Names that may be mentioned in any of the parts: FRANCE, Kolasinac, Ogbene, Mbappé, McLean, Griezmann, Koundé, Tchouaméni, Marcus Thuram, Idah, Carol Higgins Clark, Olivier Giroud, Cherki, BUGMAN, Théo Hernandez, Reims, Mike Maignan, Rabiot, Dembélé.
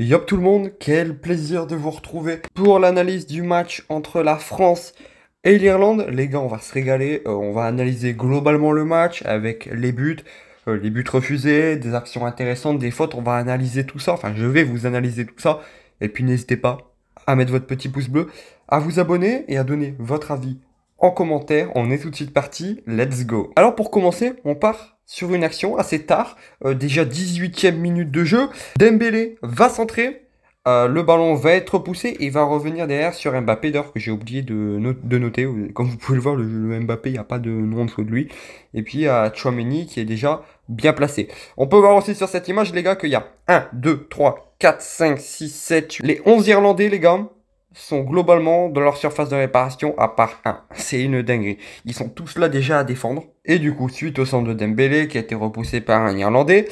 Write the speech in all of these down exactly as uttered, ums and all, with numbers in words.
Yop tout le monde, quel plaisir de vous retrouver pour l'analyse du match entre la France et l'Irlande. Les gars, on va se régaler, euh, on va analyser globalement le match avec les buts, euh, les buts refusés, des actions intéressantes, des fautes, on va analyser tout ça, enfin je vais vous analyser tout ça. Et puis n'hésitez pas à mettre votre petit pouce bleu, à vous abonner et à donner votre avis en commentaire. On est tout de suite parti, let's go. Alors pour commencer, on part sur une action assez tard, euh, déjà dix-huitième minute de jeu, Dembélé va centrer, euh, le ballon va être repoussé et va revenir derrière sur Mbappé, d'ailleurs que j'ai oublié de, not de noter, comme vous pouvez le voir, le, le Mbappé, il n'y a pas de nom en dessous de lui, et puis il y a Tchouaméni qui est déjà bien placé. On peut voir aussi sur cette image les gars qu'il y a un, deux, trois, quatre, cinq, six, sept, huit, les onze Irlandais les gars sont globalement dans leur surface de réparation à part un. C'est une dinguerie. Ils sont tous là déjà à défendre. Et du coup, suite au centre de Dembélé qui a été repoussé par un Irlandais,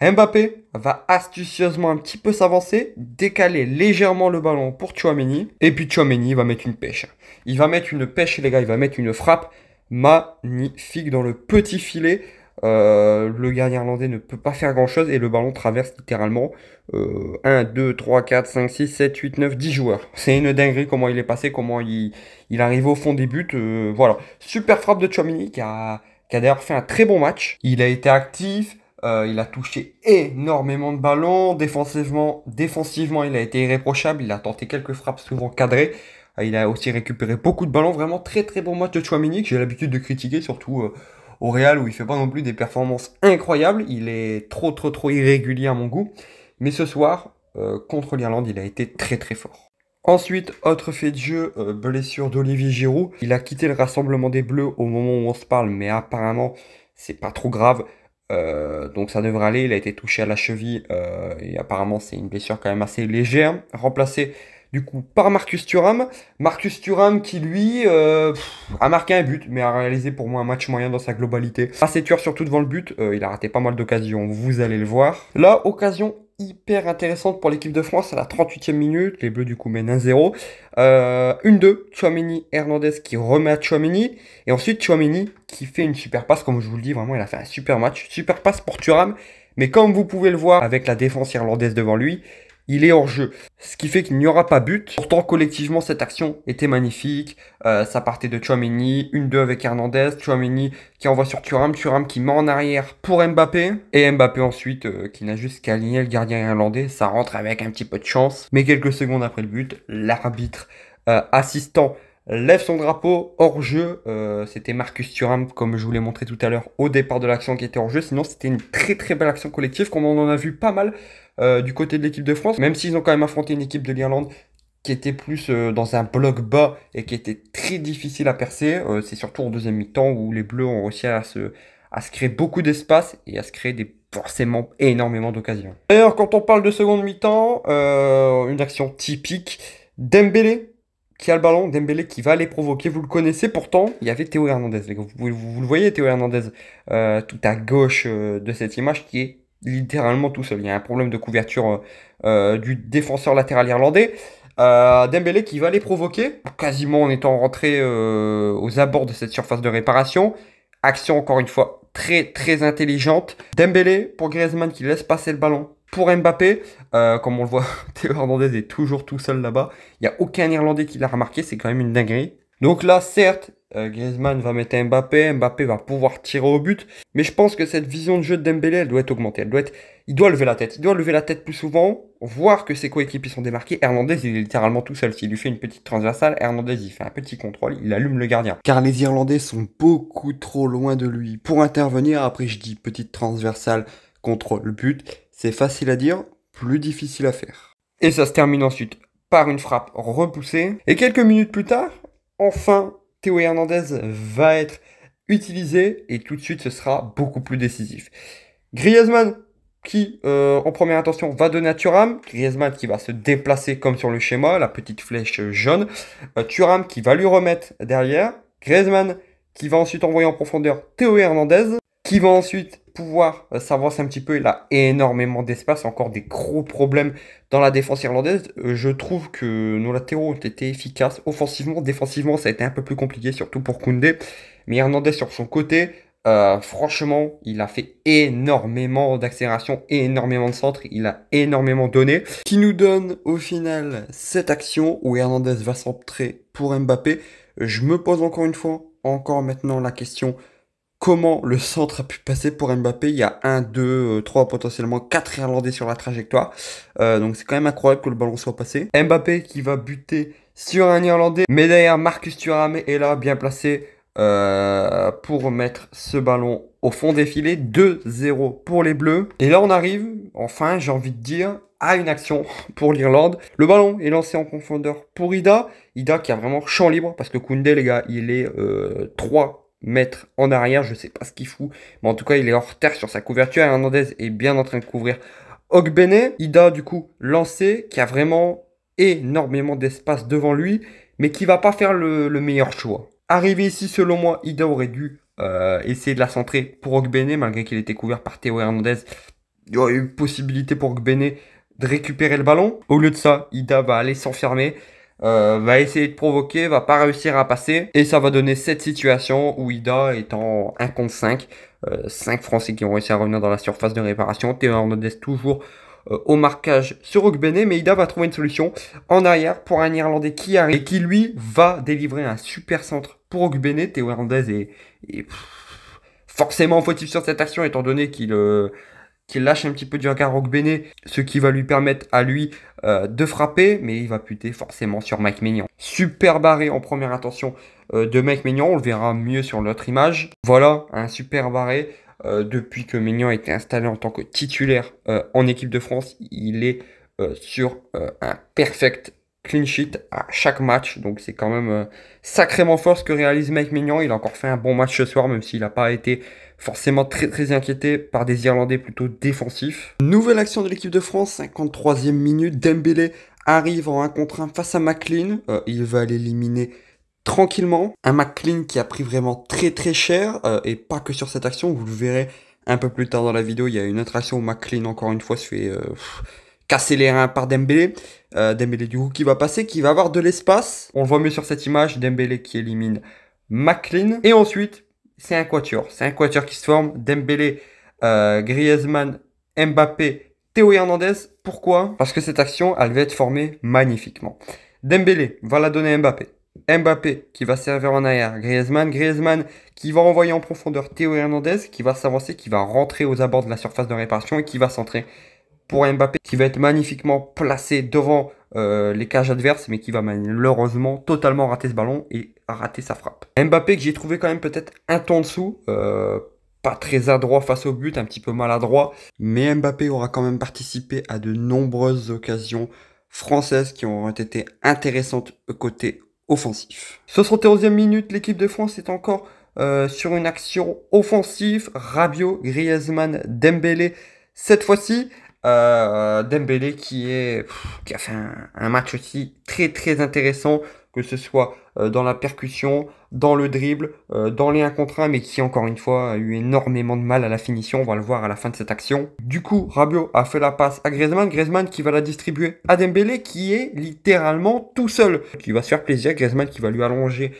Mbappé va astucieusement un petit peu s'avancer, décaler légèrement le ballon pour Tchouaméni. Et puis Tchouaméni va mettre une pêche. Il va mettre une pêche les gars, il va mettre une frappe magnifique dans le petit filet. Euh, le gardien irlandais ne peut pas faire grand chose et le ballon traverse littéralement euh, un, deux, trois, quatre, cinq, six, sept, huit, neuf, dix joueurs. C'est une dinguerie comment il est passé, comment il, il arrive au fond des buts. Euh, voilà, super frappe de Tchouaméni qui a, qui a d'ailleurs fait un très bon match. Il a été actif, euh, il a touché énormément de ballons. Défensivement, défensivement, il a été irréprochable. Il a tenté quelques frappes souvent cadrées. Euh, il a aussi récupéré beaucoup de ballons. Vraiment très très bon match de Tchouaméni que j'ai l'habitude de critiquer, surtout. Euh, Au Real où il fait pas non plus des performances incroyables, il est trop trop trop irrégulier à mon goût. Mais ce soir, euh, contre l'Irlande, il a été très très fort. Ensuite, autre fait de jeu, euh, blessure d'Olivier Giroud. Il a quitté le rassemblement des Bleus au moment où on se parle, mais apparemment, c'est pas trop grave. Euh, donc ça devrait aller, il a été touché à la cheville euh, et apparemment c'est une blessure quand même assez légère. Remplacé du coup par Marcus Thuram. Marcus Thuram qui lui euh, pff, a marqué un but mais a réalisé pour moi un match moyen dans sa globalité. Assez tueur surtout devant le but, euh, il a raté pas mal d'occasions, vous allez le voir. Là, occasion hyper intéressante pour l'équipe de France à la trente-huitième minute. Les Bleus du coup mènent un zéro. Euh, une deux, Tchouaméni Hernandez qui remet à Tchouaméni. Et ensuite Tchouaméni qui fait une super passe, comme je vous le dis, vraiment il a fait un super match. Super passe pour Thuram, mais comme vous pouvez le voir avec la défense irlandaise devant lui, il est hors jeu, ce qui fait qu'il n'y aura pas but. Pourtant, collectivement, cette action était magnifique. Euh, ça partait de Tchouaméni, une deux avec Hernandez, Tchouaméni qui envoie sur Thuram, Thuram qui met en arrière pour Mbappé. Et Mbappé ensuite, euh, qui n'a juste qu'à aligner le gardien irlandais, ça rentre avec un petit peu de chance. Mais quelques secondes après le but, l'arbitre euh, assistant lève son drapeau hors jeu. Euh, c'était Marcus Thuram, comme je vous l'ai montré tout à l'heure, au départ de l'action qui était hors jeu. Sinon, c'était une très très belle action collective, comme on en a vu pas mal euh, du côté de l'équipe de France. Même s'ils ont quand même affronté une équipe de l'Irlande qui était plus euh, dans un bloc bas et qui était très difficile à percer. Euh, C'est surtout en deuxième mi-temps où les Bleus ont réussi à se, à se créer beaucoup d'espace et à se créer des forcément énormément d'occasions. D'ailleurs, quand on parle de seconde mi-temps, euh, une action typique, Dembélé qui a le ballon, Dembélé qui va les provoquer, vous le connaissez pourtant, il y avait Théo Hernandez, les gars. Vous, vous, vous le voyez Théo Hernandez euh, tout à gauche euh, de cette image qui est littéralement tout seul, il y a un problème de couverture euh, du défenseur latéral irlandais, euh, Dembélé qui va les provoquer, quasiment en étant rentré euh, aux abords de cette surface de réparation, action encore une fois très très intelligente, Dembélé pour Griezmann qui laisse passer le ballon, pour Mbappé, euh, comme on le voit, Théo Hernandez est toujours tout seul là-bas. Il n'y a aucun Irlandais qui l'a remarqué, c'est quand même une dinguerie. Donc là, certes, euh, Griezmann va mettre Mbappé, Mbappé va pouvoir tirer au but. Mais je pense que cette vision de jeu de Dembélé, elle doit être augmentée. Elle doit être... Il doit lever la tête, il doit lever la tête plus souvent, voir que ses coéquipiers sont démarqués. Hernandez, il est littéralement tout seul. S'il lui fait une petite transversale, Hernandez, il fait un petit contrôle, il allume le gardien. Car les Irlandais sont beaucoup trop loin de lui pour intervenir. Après, je dis petite transversale, contrôle, le but... C'est facile à dire, plus difficile à faire. Et ça se termine ensuite par une frappe repoussée. Et quelques minutes plus tard, enfin, Théo Hernandez va être utilisé. Et tout de suite, ce sera beaucoup plus décisif. Griezmann, qui, euh, en première intention, va donner à Thuram. Griezmann qui va se déplacer comme sur le schéma, la petite flèche jaune. Euh, Thuram qui va lui remettre derrière. Griezmann qui va ensuite envoyer en profondeur Théo Hernandez. Qui va ensuite pouvoir euh, s'avancer un petit peu. Il a énormément d'espace, encore des gros problèmes dans la défense irlandaise. Euh, je trouve que nos latéraux ont été efficaces offensivement. Défensivement, ça a été un peu plus compliqué, surtout pour Koundé. Mais Hernandez sur son côté Euh, franchement, il a fait énormément d'accélération, énormément de centre, il a énormément donné. Qui nous donne au final cette action où Hernandez va centrer pour Mbappé. Je me pose encore une fois, encore maintenant la question, comment le centre a pu passer pour Mbappé? Il y a un, deux, trois, potentiellement quatre Irlandais sur la trajectoire. Euh, donc c'est quand même incroyable que le ballon soit passé. Mbappé qui va buter sur un Irlandais. Mais derrière, Marcus Thuram est là, bien placé. Euh, pour mettre ce ballon au fond des filets, deux zéro pour les Bleus. Et là on arrive, enfin j'ai envie de dire, à une action pour l'Irlande. Le ballon est lancé en profondeur pour Idah. Idah qui a vraiment champ libre, parce que Koundé, les gars, il est euh, trois mètres en arrière, je sais pas ce qu'il fout, mais en tout cas il est hors terre sur sa couverture. Hernandez est bien en train de couvrir Ogbene. Idah du coup lancé, qui a vraiment énormément d'espace devant lui, mais qui va pas faire le, le meilleur choix. Arrivé ici, selon moi, Idah aurait dû euh, essayer de la centrer pour Ogbene, malgré qu'il était couvert par Théo Hernandez. Il y aurait eu possibilité pour Ogbene de récupérer le ballon. Au lieu de ça, Idah va aller s'enfermer, euh, va essayer de provoquer, va pas réussir à passer. Et ça va donner cette situation où Idah est en un contre cinq. Euh, cinq Français qui ont réussi à revenir dans la surface de réparation. Théo Hernandez toujours euh, au marquage sur Ogbene, mais Idah va trouver une solution en arrière pour un Irlandais qui arrive et qui, lui, va délivrer un super centre pour Ogbene. Théo Hernandez est, est pff, forcément fautif sur cette action, étant donné qu'il euh, qu'il lâche un petit peu du regard Ogbene, ce qui va lui permettre à lui euh, de frapper, mais il va puter forcément sur Mike Maignan. Super barré en première intention euh, de Mike Maignan, on le verra mieux sur l'autre image. Voilà, un super barré. Euh, depuis que Maignan a été installé en tant que titulaire euh, en équipe de France, il est euh, sur euh, un perfect clean sheet à chaque match, donc c'est quand même euh, sacrément fort ce que réalise Mike Maignan. Il a encore fait un bon match ce soir, même s'il n'a pas été forcément très très inquiété par des Irlandais plutôt défensifs. Nouvelle action de l'équipe de France, cinquante-troisième minute, Dembélé arrive en un contre un face à McLean, euh, il va l'éliminer tranquillement. Un McLean qui a pris vraiment très très cher, euh, et pas que sur cette action, vous le verrez un peu plus tard dans la vidéo, il y a une autre action où McLean encore une fois se fait... Euh, casser les reins par Dembélé, euh, Dembélé du coup qui va passer, qui va avoir de l'espace, on le voit mieux sur cette image, Dembélé qui élimine McLean, et ensuite c'est un quatuor, c'est un quatuor qui se forme, Dembélé, euh, Griezmann, Mbappé, Théo Hernandez. Pourquoi? Parce que cette action elle va être formée magnifiquement, Dembélé va la donner à Mbappé, Mbappé qui va servir en arrière, Griezmann, Griezmann qui va envoyer en profondeur Théo Hernandez, qui va s'avancer, qui va rentrer aux abords de la surface de réparation et qui va centrer pour Mbappé, qui va être magnifiquement placé devant euh, les cages adverses, mais qui va malheureusement totalement rater ce ballon et rater sa frappe. Mbappé que j'ai trouvé quand même peut-être un ton en dessous, euh, pas très adroit face au but, un petit peu maladroit, mais Mbappé aura quand même participé à de nombreuses occasions françaises qui ont été intéressantes côté offensif. soixante et onzième minute, l'équipe de France est encore euh, sur une action offensive, Rabiot, Griezmann, Dembélé, cette fois-ci. Euh, Dembélé qui est pff, qui a fait un, un match aussi très très intéressant, que ce soit euh, dans la percussion, dans le dribble, euh, dans les un contre un, mais qui encore une fois a eu énormément de mal à la finition, on va le voir à la fin de cette action. Du coup Rabiot a fait la passe à Griezmann, Griezmann qui va la distribuer à Dembélé qui est littéralement tout seul, qui va se faire plaisir, Griezmann qui va lui allonger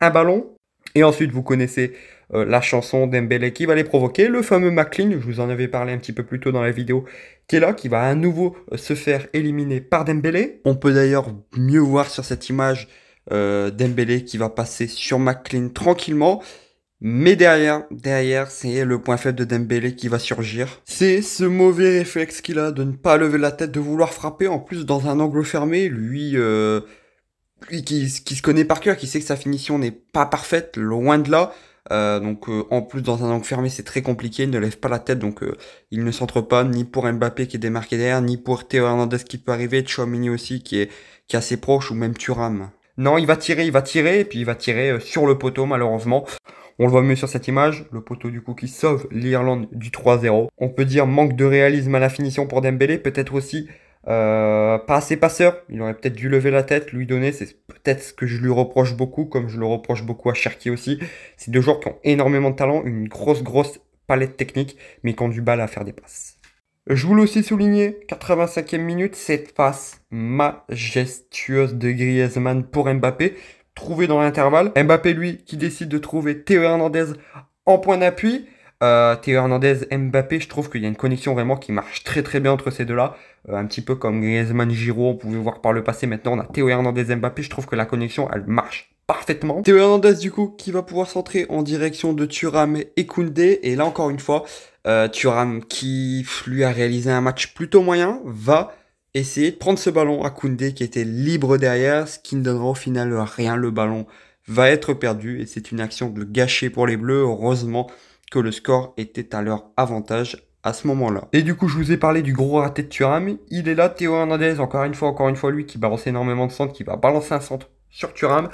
un ballon, et ensuite vous connaissez Euh, la chanson, Dembélé qui va les provoquer, le fameux McLean, je vous en avais parlé un petit peu plus tôt dans la vidéo, qui est là, qui va à nouveau euh, se faire éliminer par Dembélé. On peut d'ailleurs mieux voir sur cette image euh, Dembélé qui va passer sur McLean tranquillement, mais derrière, derrière, c'est le point faible de Dembélé qui va surgir. C'est ce mauvais réflexe qu'il a de ne pas lever la tête, de vouloir frapper, en plus dans un angle fermé, lui... Euh, lui qui, qui se connaît par cœur, qui sait que sa finition n'est pas parfaite, loin de là. Euh, donc euh, en plus dans un angle fermé c'est très compliqué, il ne lève pas la tête, donc euh, il ne centre pas, ni pour Mbappé qui est démarqué derrière, ni pour Théo Hernandez qui peut arriver, Tchouaméni aussi qui est, qui est assez proche, ou même Thuram. Non, il va tirer, il va tirer, et puis il va tirer euh, sur le poteau malheureusement. On le voit mieux sur cette image, le poteau du coup qui sauve l'Irlande du trois zéro. On peut dire manque de réalisme à la finition pour Dembélé, peut-être aussi euh, pas assez passeur, il aurait peut-être dû lever la tête, lui donner, c'est peut-être ce que je lui reproche beaucoup, comme je le reproche beaucoup à Cherki aussi. C'est deux joueurs qui ont énormément de talent, une grosse grosse palette technique, mais qui ont du bal à faire des passes. Je voulais aussi souligner, quatre-vingt-cinquième minute, cette passe majestueuse de Griezmann pour Mbappé, trouvée dans l'intervalle. Mbappé lui qui décide de trouver Théo Hernandez En point d'appui, euh, Théo Hernandez, Mbappé, je trouve qu'il y a une connexion vraiment qui marche très très bien entre ces deux-là. Euh, un petit peu comme Griezmann, Giroud, on pouvait voir par le passé. Maintenant, on a Théo Hernandez, Mbappé. Je trouve que la connexion, elle marche parfaitement. Théo Hernandez, du coup, qui va pouvoir centrer en direction de Thuram et Koundé. Et là, encore une fois, euh, Thuram, qui lui a réalisé un match plutôt moyen, va essayer de prendre ce ballon à Koundé qui était libre derrière, ce qui ne donnera au final rien. Le ballon va être perdu et c'est une action de gâchée pour les Bleus. Heureusement que le score était à leur avantage à ce moment-là. Et du coup, je vous ai parlé du gros raté de Thuram. Il est là, Théo Hernandez, encore une fois, encore une fois, lui qui balance énormément de centres, qui va balancer un centre sur Thuram.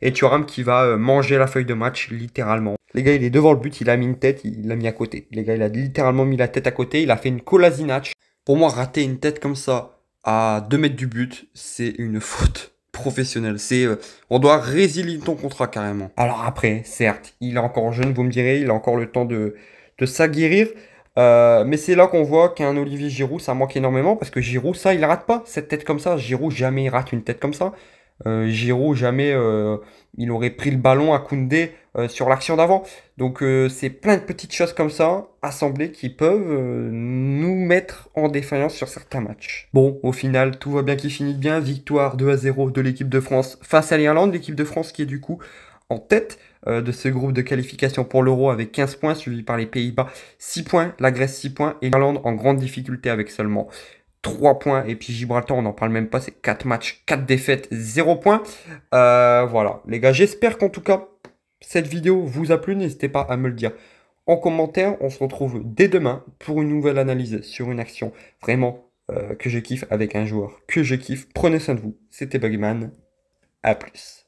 Et Thuram qui va manger la feuille de match, littéralement. Les gars, il est devant le but, il a mis une tête, il l'a mis à côté. Les gars, il a littéralement mis la tête à côté, il a fait une Kolasinac. Pour moi, rater une tête comme ça à deux mètres du but, c'est une faute professionnel, c'est euh, on doit résilier ton contrat carrément. Alors après, certes, il est encore jeune, vous me direz, il a encore le temps de, de s'aguerrir, euh, mais c'est là qu'on voit qu'un Olivier Giroud, ça manque énormément, parce que Giroud, ça, il rate pas, cette tête comme ça. Giroud, jamais il rate une tête comme ça. Euh, Giroud, jamais euh, il aurait pris le ballon à Koundé euh, sur l'action d'avant. Donc euh, c'est plein de petites choses comme ça, assemblées, qui peuvent euh, nous mettre en défaillance sur certains matchs. Bon, au final, tout va bien qui finit bien. Victoire deux à zéro de l'équipe de France face à l'Irlande. L'équipe de France qui est du coup en tête euh, de ce groupe de qualification pour l'Euro avec quinze points, suivi par les Pays-Bas six points, la Grèce six points et l'Irlande en grande difficulté avec seulement trois points, et puis Gibraltar, on n'en parle même pas, c'est quatre matchs, quatre défaites, zéro points. Euh, voilà, les gars, j'espère qu'en tout cas, cette vidéo vous a plu. N'hésitez pas à me le dire en commentaire. On se retrouve dès demain pour une nouvelle analyse sur une action vraiment euh, que je kiffe avec un joueur que je kiffe. Prenez soin de vous, c'était BUGMAN, à plus.